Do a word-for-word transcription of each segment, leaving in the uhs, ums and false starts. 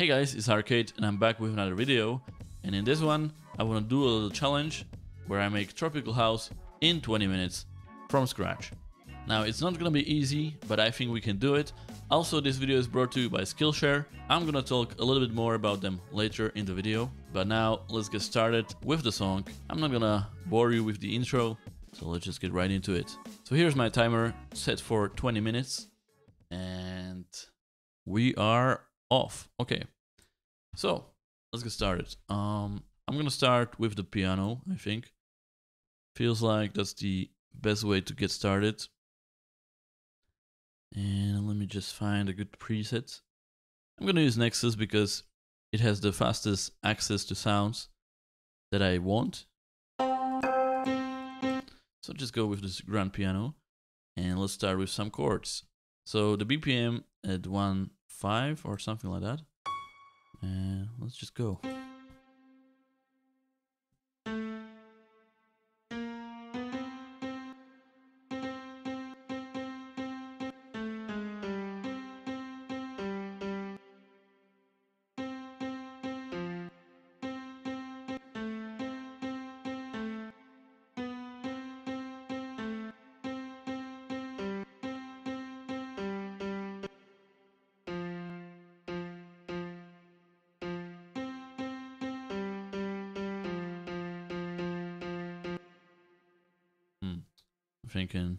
Hey guys, it's Arcade and I'm back with another video, and in this one I want to do a little challenge where I make tropical house in twenty minutes from scratch. Now it's not gonna be easy, but I think we can do it. Also, this video is brought to you by Skillshare. I'm gonna talk a little bit more about them later in the video, but now let's get started with the song. I'm not gonna bore you with the intro, so let's just get right into it. So here's my timer set for twenty minutes and we are off. Okay, so let's get started. um I'm gonna start with the piano. I think feels like that's the best way to get started, and let me just find a good preset. I'm gonna use Nexus because it has the fastest access to sounds that I want, so just go with this grand piano and let's start with some chords. So the B P M at one five or something like that, and uh, let's just go. Thinking.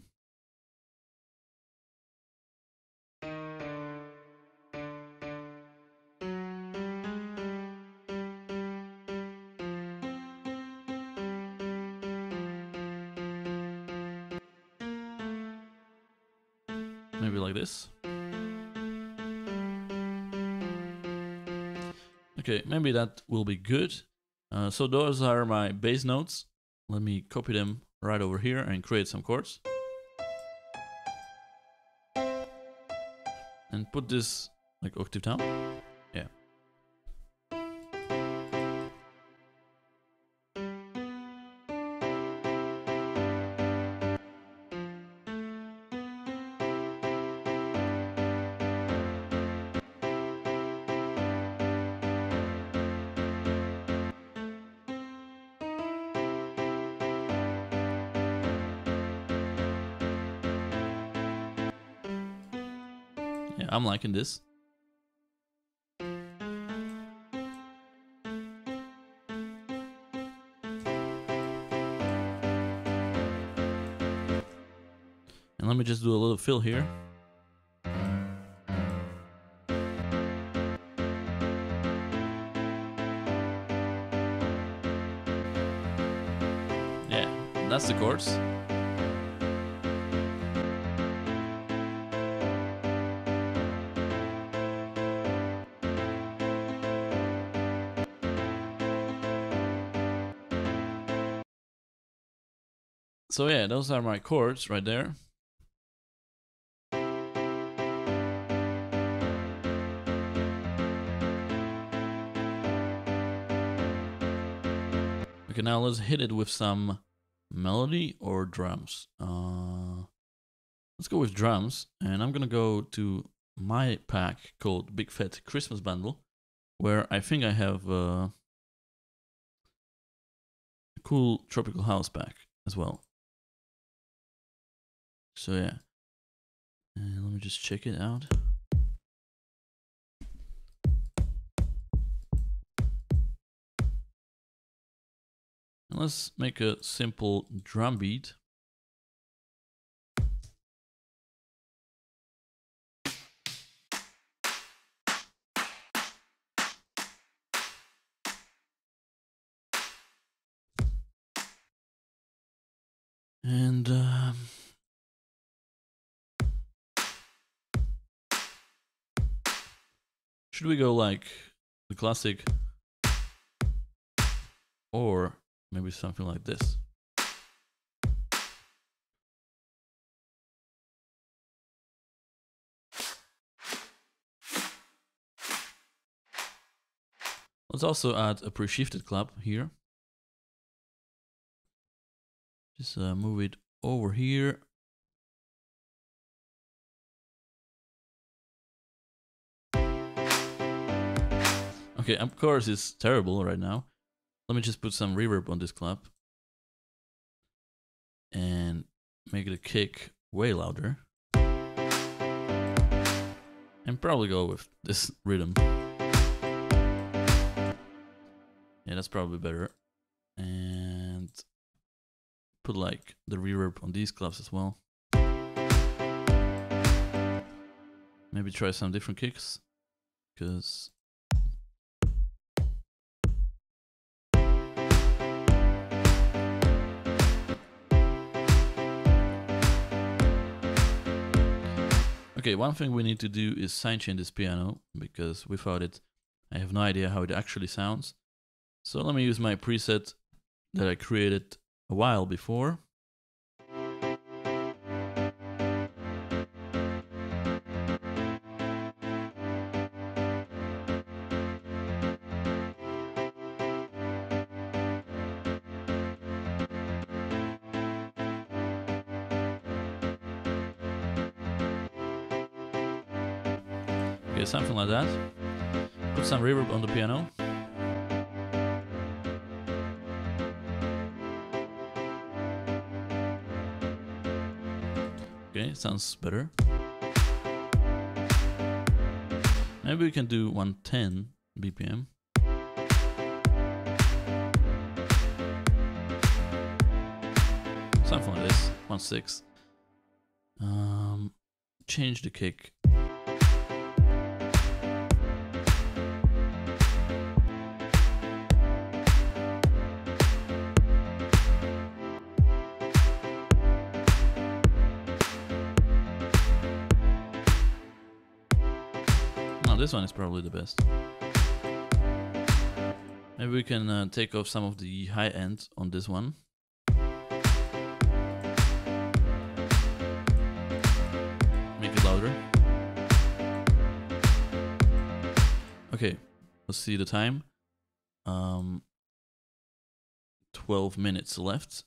Maybe like this. Okay, maybe that will be good. Uh, so those are my bass notes. Let me copy them right over here and create some chords. And put this like octave down. Yeah. Yeah, I'm liking this. And let me just do a little fill here. Yeah, that's the chords. So yeah, those are my chords right there. Okay, now let's hit it with some melody or drums. Uh, let's go with drums, and I'm gonna go to my pack called Big Fat Christmas Bundle, where I think I have uh, a cool tropical house pack as well. So yeah, and let me just check it out. And let's make a simple drum beat. And um, should we go like the classic, or maybe something like this? Let's also add a pre-shifted clap here. Just uh, move it over here. Okay, of course it's terrible right now. Let me just put some reverb on this clap and make the kick way louder. And probably go with this rhythm. Yeah, that's probably better. And put like the reverb on these claps as well. Maybe try some different kicks, because okay, one thing we need to do is sidechain this piano, because without it, I have no idea how it actually sounds. So let me use my preset that I created a while before. Something like that. Put some reverb on the piano. Okay, sounds better. Maybe we can do one ten B P M. Something like this, one six. Um, change the kick. This one is probably the best. Maybe we can uh, take off some of the high end on this one. Make it louder. Okay, let's see the time. Um, twelve minutes left.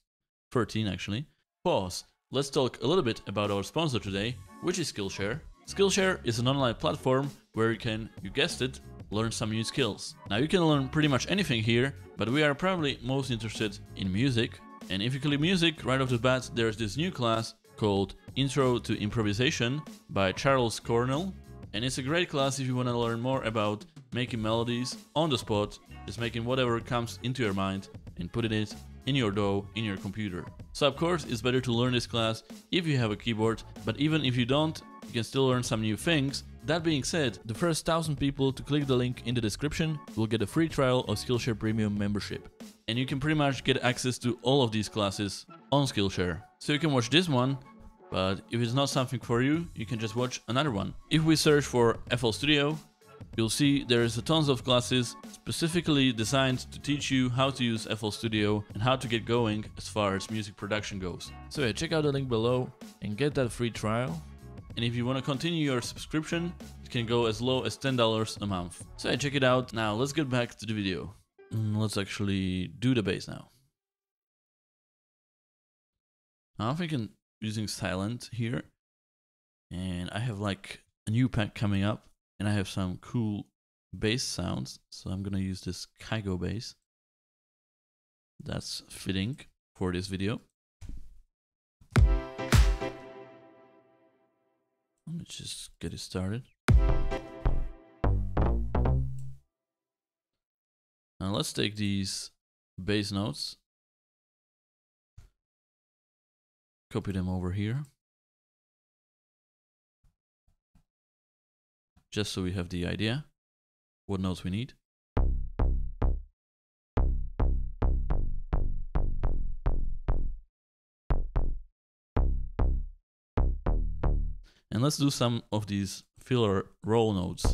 thirteen actually. Pause. Let's talk a little bit about our sponsor today, which is Skillshare. Skillshare is an online platform where you can, you guessed it, learn some new skills. Now you can learn pretty much anything here, but we are probably most interested in music. And if you click music, right off the bat, there's this new class called Intro to Improvisation by Charles Cornell. And it's a great class if you want to learn more about making melodies on the spot, just making whatever comes into your mind and putting it in your D A W, in your computer. So of course, it's better to learn this class if you have a keyboard, but even if you don't, you can still learn some new things. That being said, the first thousand people to click the link in the description will get a free trial of Skillshare Premium membership. And you can pretty much get access to all of these classes on Skillshare. So you can watch this one, but if it's not something for you, you can just watch another one. If we search for F L Studio, you'll see there is a tons of classes specifically designed to teach you how to use F L Studio and how to get going as far as music production goes. So yeah, check out the link below and get that free trial. And if you want to continue your subscription, it can go as low as ten dollars a month. So yeah, check it out. Now let's get back to the video. Mm, let's actually do the bass now. I'm thinking using silent here. And I have like a new pack coming up. And I have some cool bass sounds. So I'm going to use this Kygo bass. That's fitting for this video. Let me just get it started. Now let's take these bass notes, copy them over here, just so we have the idea what notes we need. And let's do some of these filler roll notes.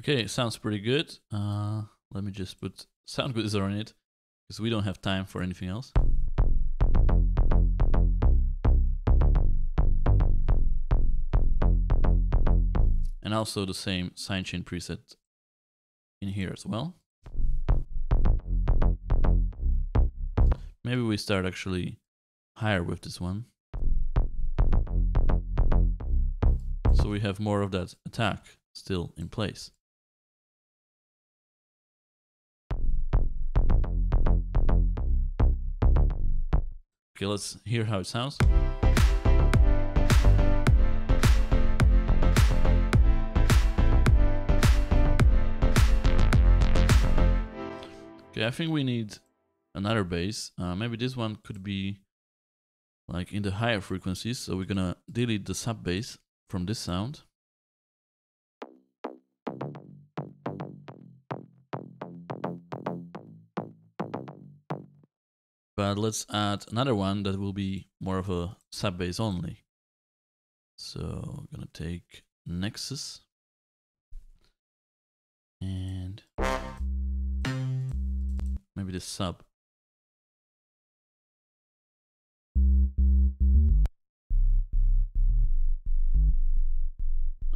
Okay, sounds pretty good. Uh, let me just put sound booster on it, because we don't have time for anything else. And also the same sidechain preset in here as well. Maybe we start actually higher with this one. So we have more of that attack still in place. Okay, let's hear how it sounds. Okay, I think we need another bass. Uh, maybe this one could be like in the higher frequencies. So we're gonna delete the sub bass from this sound. But let's add another one that will be more of a sub bass only. So I'm gonna take Nexus and maybe the sub.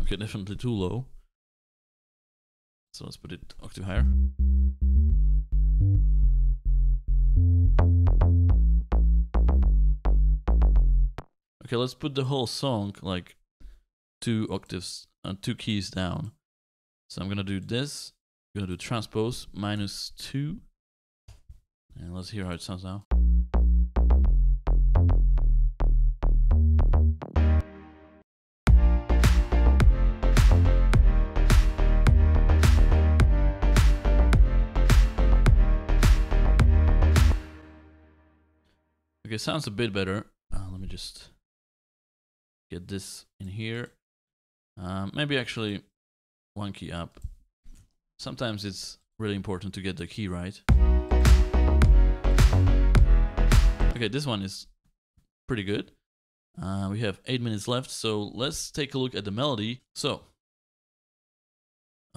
Okay, definitely too low. So let's put it octave higher. Okay, let's put the whole song like two octaves and uh, two keys down. So I'm gonna do this. I'm gonna do transpose minus two. And let's hear how it sounds now. Okay, sounds a bit better. Uh, let me just get this in here. Um, maybe actually one key up. Sometimes it's really important to get the key right. Okay, this one is pretty good. Uh, we have eight minutes left, so let's take a look at the melody. So,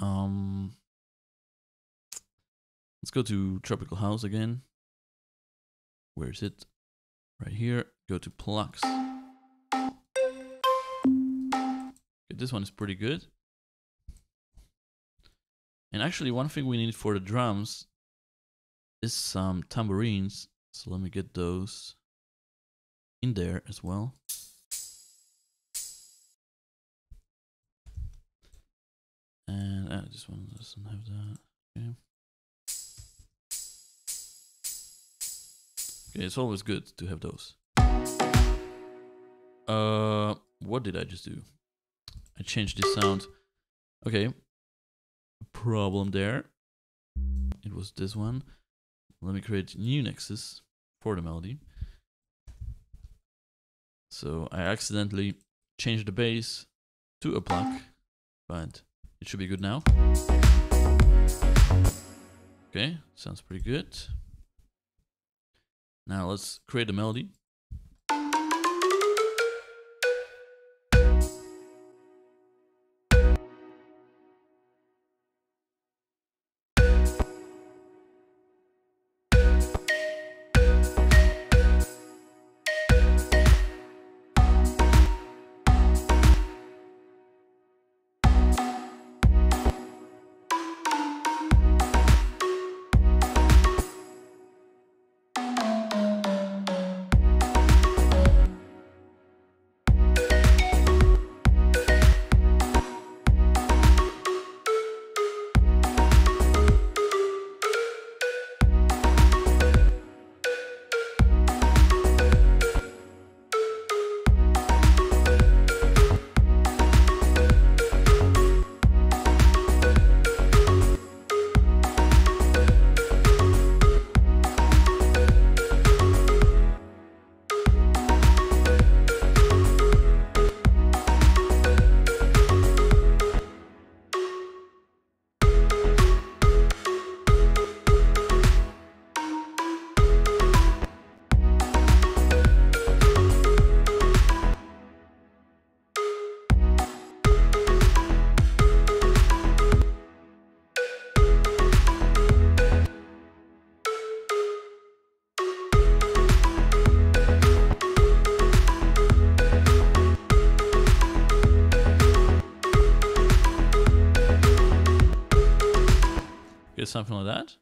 um, let's go to Tropical House again. Where is it? Right here. Go to Plucks. Okay, this one is pretty good. And actually, one thing we need for the drums is some tambourines. So let me get those in there as well. And uh, this one doesn't have that. Okay. Okay, it's always good to have those. Uh, what did I just do? I changed this sound. Okay, problem there. It was this one. Let me create new Nexus for the melody. So I accidentally changed the bass to a pluck, but it should be good now. Okay, sounds pretty good. Now let's create a melody. with something like that.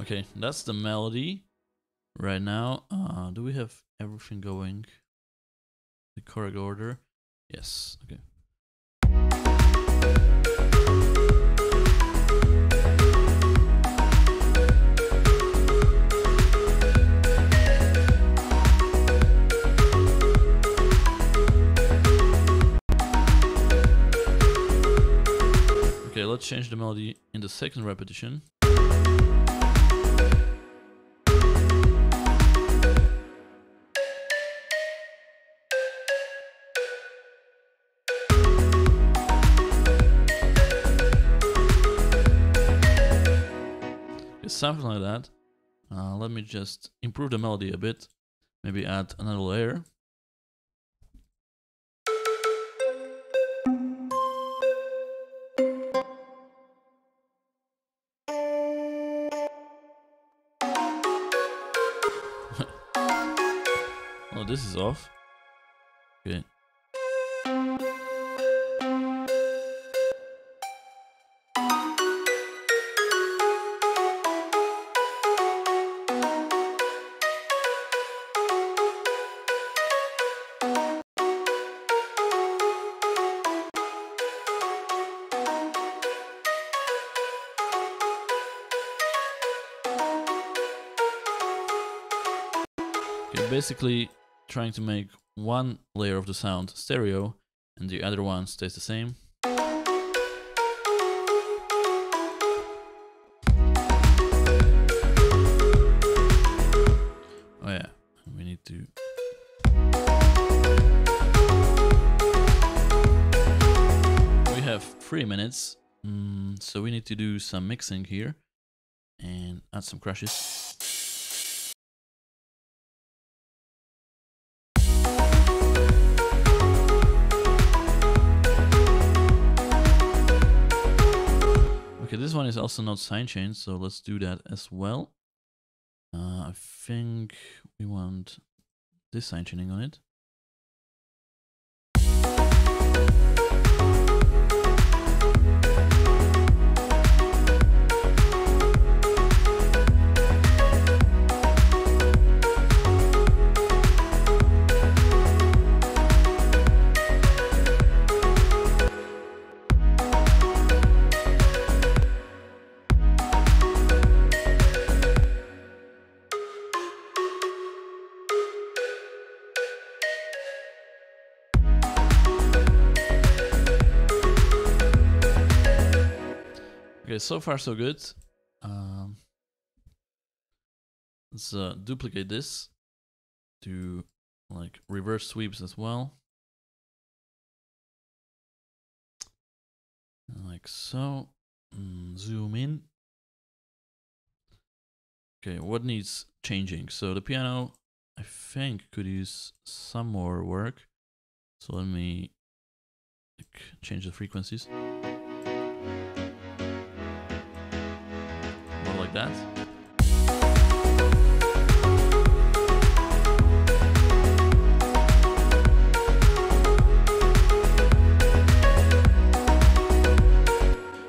Okay, that's the melody right now. Uh, do we have everything going? The correct order? Yes, okay. Okay, let's change the melody in the second repetition. Something like that. Uh, let me just improve the melody a bit. Maybe add another layer. Oh, this is off. Okay. Basically trying to make one layer of the sound stereo and the other one stays the same. Oh yeah, we need to... We have three minutes, mm, so we need to do some mixing here and add some crashes. This one is also not sidechained, so let's do that as well. Uh, I think we want this sidechaining on it. Okay, so far so good. Um, let's uh, duplicate this to like reverse sweeps as well, like so. Mm, zoom in. Okay, what needs changing? So the piano, I think, could use some more work. So let me like, change the frequencies. That.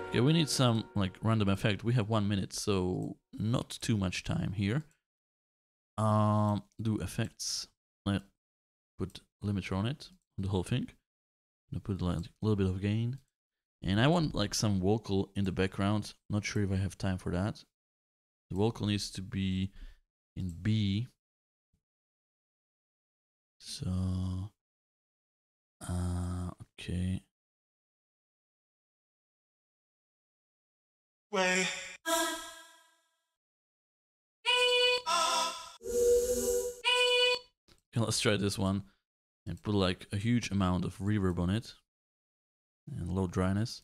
Okay, we need some like random effect. We have one minute, so not too much time here. Um, do effects. Let put limiter on it, the whole thing. I put like a little bit of gain, and I want like some vocal in the background. Not sure if I have time for that. The vocal needs to be in B. So, uh, okay. Wait. Okay, let's try this one and put like a huge amount of reverb on it and low dryness.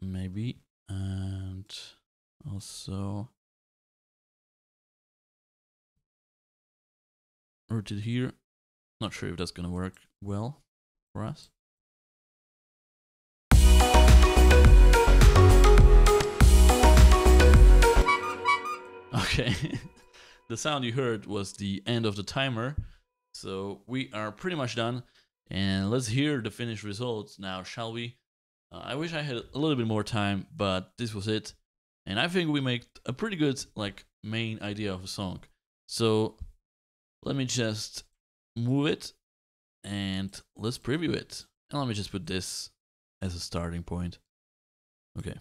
maybe, and also route it here. Not sure if that's going to work well for us. Okay, the sound you heard was the end of the timer, so we are pretty much done. And let's hear the finished results now, shall we? Uh, I wish I had a little bit more time, but this was it. And I think we made a pretty good like main idea of a song. So let me just move it and let's preview it. And let me just put this as a starting point. Okay.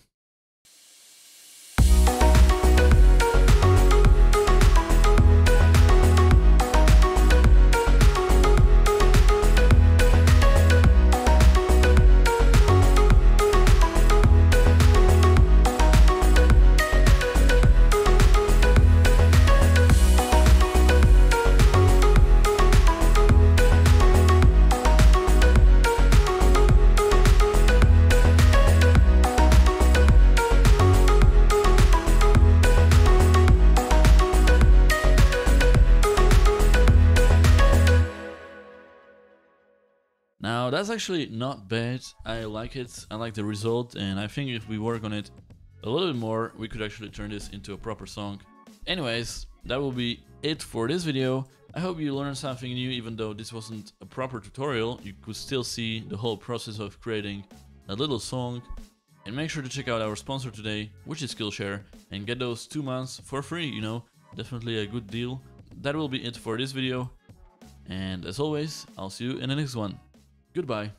Now that's actually not bad. I like it. I like the result, and I think if we work on it a little bit more, we could actually turn this into a proper song. Anyways, that will be it for this video. I hope you learned something new. Even though this wasn't a proper tutorial, you could still see the whole process of creating a little song. And make sure to check out our sponsor today, which is Skillshare, and get those two months for free, you know, definitely a good deal. That will be it for this video, and as always, I'll see you in the next one. Goodbye.